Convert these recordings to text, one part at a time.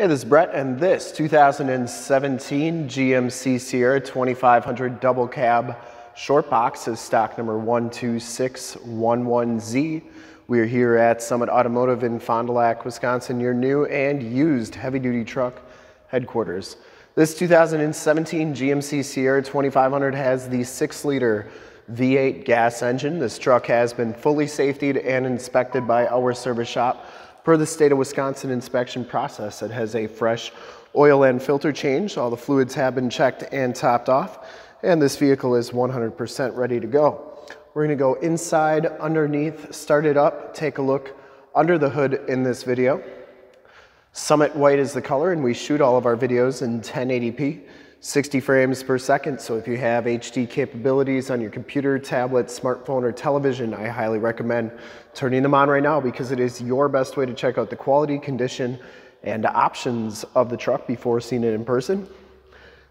Hey, this is Brett, and this 2017 GMC Sierra 2500 double cab short box is stock number 12611Z. We are here at Summit Automotive in Fond du Lac, Wisconsin, your new and used heavy-duty truck headquarters. This 2017 GMC Sierra 2500 has the 6-liter V8 gas engine. This truck has been fully safetied and inspected by our service shop. Per the state of Wisconsin inspection process, it has a fresh oil and filter change. All the fluids have been checked and topped off, and this vehicle is 100% ready to go. We're going to go inside, underneath, start it up, take a look under the hood in this video. Summit White is the color, and we shoot all of our videos in 1080p, 60 frames per second. So if you have HD capabilities on your computer, tablet, smartphone, or television, I highly recommend turning them on right now, because it is your best way to check out the quality, condition, and options of the truck before seeing it in person.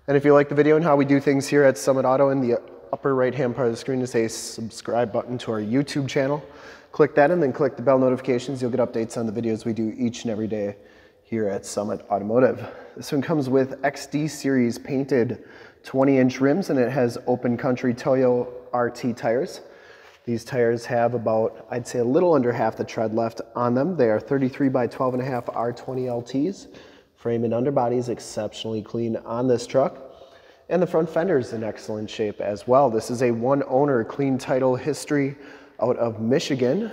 And if you like the video and how we do things here at Summit Auto, in the upper right-hand part of the screen is a subscribe button to our YouTube channel. Click that and then click the bell notifications. You'll get updates on the videos we do each and every day here at Summit Automotive. This one comes with XD series painted 20-inch rims, and it has Open Country Toyo RT tires. These tires have about, I'd say, a little under half the tread left on them. They are 33x12.5 R20 LTs. Frame and underbody is exceptionally clean on this truck, and the front fender is in excellent shape as well. This is a one-owner clean title history out of Michigan.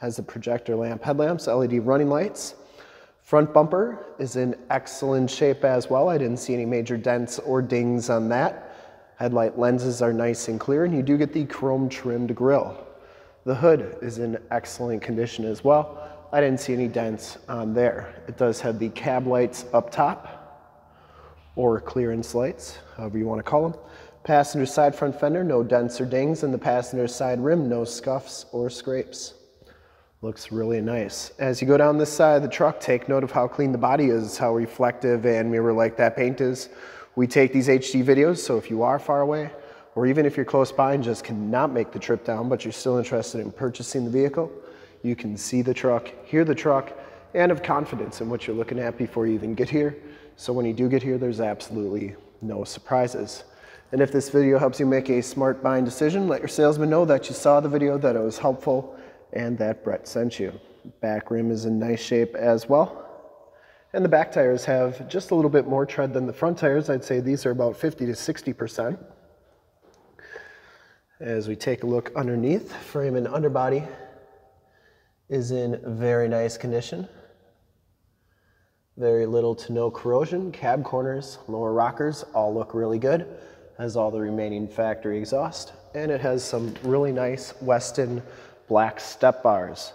Has the projector lamp headlamps, LED running lights. Front bumper is in excellent shape as well. I didn't see any major dents or dings on that. Headlight lenses are nice and clear, and you do get the chrome trimmed grille. The hood is in excellent condition as well. I didn't see any dents on there. It does have the cab lights up top, or clearance lights, however you want to call them. Passenger side front fender, no dents or dings, and the passenger side rim, no scuffs or scrapes. Looks really nice. As you go down this side of the truck, take note of how clean the body is, how reflective and mirror-like that paint is. We take these HD videos, so if you are far away, or even if you're close by and just cannot make the trip down, but you're still interested in purchasing the vehicle, you can see the truck, hear the truck, and have confidence in what you're looking at before you even get here. So when you do get here, there's absolutely no surprises. And if this video helps you make a smart buying decision, let your salesman know that you saw the video, that it was helpful, and that Brett sent you. Back rim is in nice shape as well. And the back tires have just a little bit more tread than the front tires. I'd say these are about 50 to 60%. As we take a look underneath, frame and underbody is in very nice condition. Very little to no corrosion. Cab corners, lower rockers, all look really good. Has all the remaining factory exhaust. And it has some really nice Weston black step bars.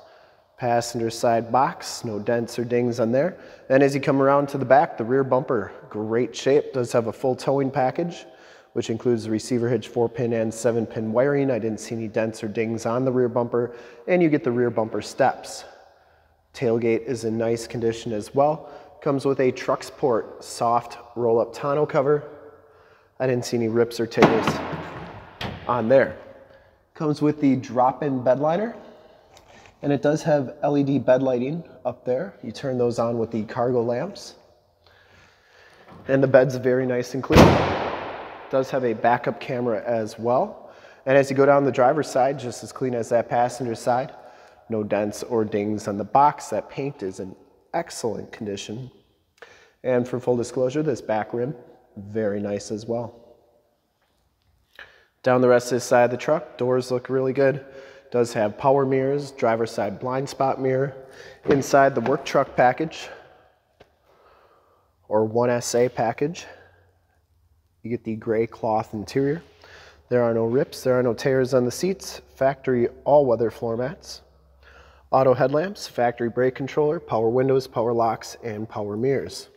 Passenger side box, no dents or dings on there. And as you come around to the back, the rear bumper, great shape. Does have a full towing package, which includes the receiver hitch, 4-pin and 7-pin wiring. I didn't see any dents or dings on the rear bumper, and you get the rear bumper steps. Tailgate is in nice condition as well. Comes with a Trucksport soft roll-up tonneau cover. I didn't see any rips or tears on there. Comes with the drop-in bed liner, and it does have LED bed lighting up there. You turn those on with the cargo lamps, and the bed's very nice and clean. It does have a backup camera as well. And as you go down the driver's side, just as clean as that passenger side, no dents or dings on the box. That paint is in excellent condition. And for full disclosure, this back rim, very nice as well. Down the rest of this side of the truck, doors look really good. Does have power mirrors, driver's side blind spot mirror. Inside the work truck package, or 1SA package, you get the gray cloth interior. There are no rips, there are no tears on the seats. Factory all-weather floor mats. Auto headlamps, factory brake controller, power windows, power locks, and power mirrors.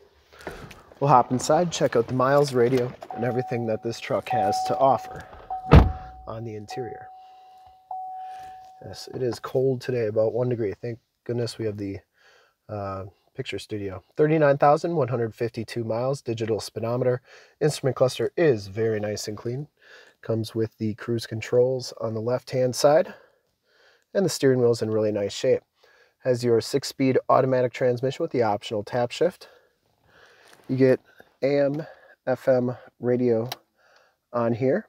We'll hop inside, check out the miles, radio, and everything that this truck has to offer on the interior. Yes, it is cold today, about 1 degree. Thank goodness we have the picture studio. 39,152 miles, digital speedometer. Instrument cluster is very nice and clean. Comes with the cruise controls on the left-hand side, and the steering wheel is in really nice shape. Has your 6-speed automatic transmission with the optional tap shift. You get AM, FM radio on here.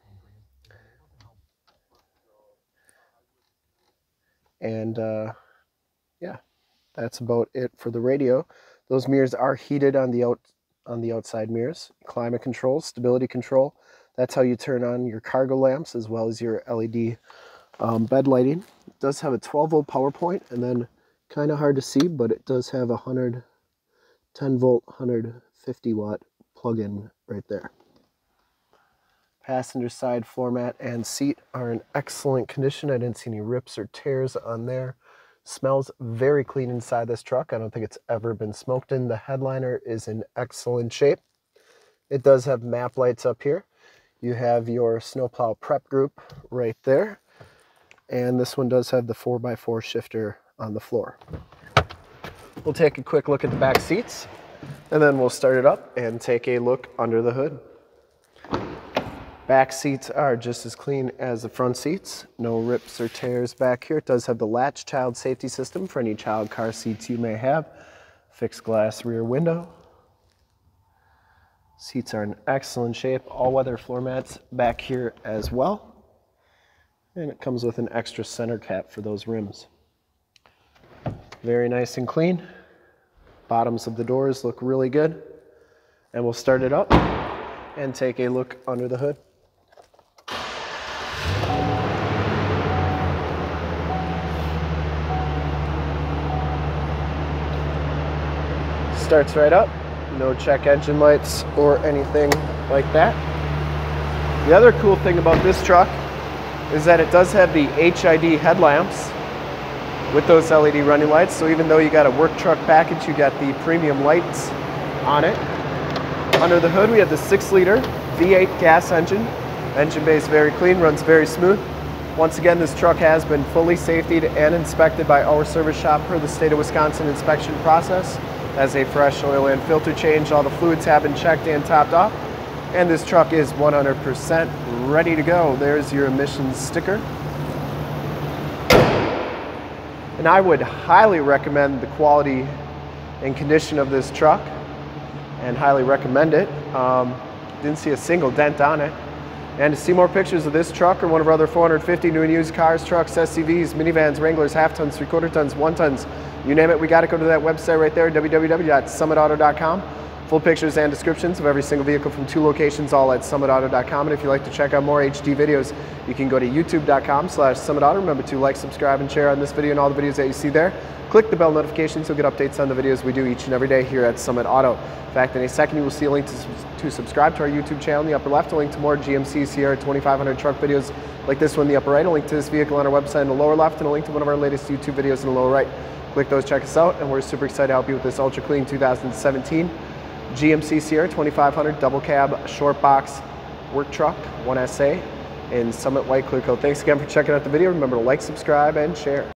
And yeah, that's about it for the radio. Those mirrors are heated on the outside mirrors. Climate control, stability control. That's how you turn on your cargo lamps as well as your LED bed lighting. It does have a 12-volt power point, and then kind of hard to see, but it does have a 110-volt, 150-watt plug-in right there. Passenger side floor mat and seat are in excellent condition. I didn't see any rips or tears on there. Smells very clean inside this truck. I don't think it's ever been smoked in. The headliner is in excellent shape. It does have map lights up here. You have your snowplow prep group right there. And this one does have the 4x4 shifter on the floor. We'll take a quick look at the back seats, and then we'll start it up and take a look under the hood. Back seats are just as clean as the front seats. No rips or tears back here. It does have the Latch child safety system for any child car seats you may have. Fixed glass rear window. Seats are in excellent shape. All-weather floor mats back here as well. And it comes with an extra center cap for those rims. Very nice and clean. Bottoms of the doors look really good. And we'll start it up and take a look under the hood. Starts right up, no check engine lights or anything like that. The other cool thing about this truck is that it does have the HID headlamps with those LED running lights, so even though you got a work truck package, you got the premium lights on it. Under the hood, we have the 6-liter V8 gas engine. Engine bay is very clean, runs very smooth. Once again, this truck has been fully safetied and inspected by our service shop per the state of Wisconsin inspection process. As a fresh oil and filter change, all the fluids have been checked and topped off, and this truck is 100% ready to go. There's your emissions sticker. And I would highly recommend the quality and condition of this truck, and highly recommend it. Didn't see a single dent on it. And to see more pictures of this truck or one of our other 450 new and used cars, trucks, SUVs, minivans, Wranglers, half-tons, three-quarter-tons, one-tons, you name it, we got to go to that website right there, www.summitauto.com. Full pictures and descriptions of every single vehicle from 2 locations, all at summitauto.com. And if you'd like to check out more HD videos, you can go to youtube.com/summitauto. Remember to like, subscribe, and share on this video and all the videos that you see there. Click the bell notification so you'll get updates on the videos we do each and every day here at Summit Auto. In fact, in a second, you will see a link to subscribe to our YouTube channel in the upper left, a link to more GMC Sierra 2500 truck videos like this one in the upper right, a link to this vehicle on our website in the lower left, and a link to one of our latest YouTube videos in the lower right. Click those, check us out, and we're super excited to help you with this ultra clean 2017 GMC Sierra 2500 double cab short box work truck 1SA in Summit White Clearcoat. Thanks again for checking out the video. Remember to like, subscribe, and share.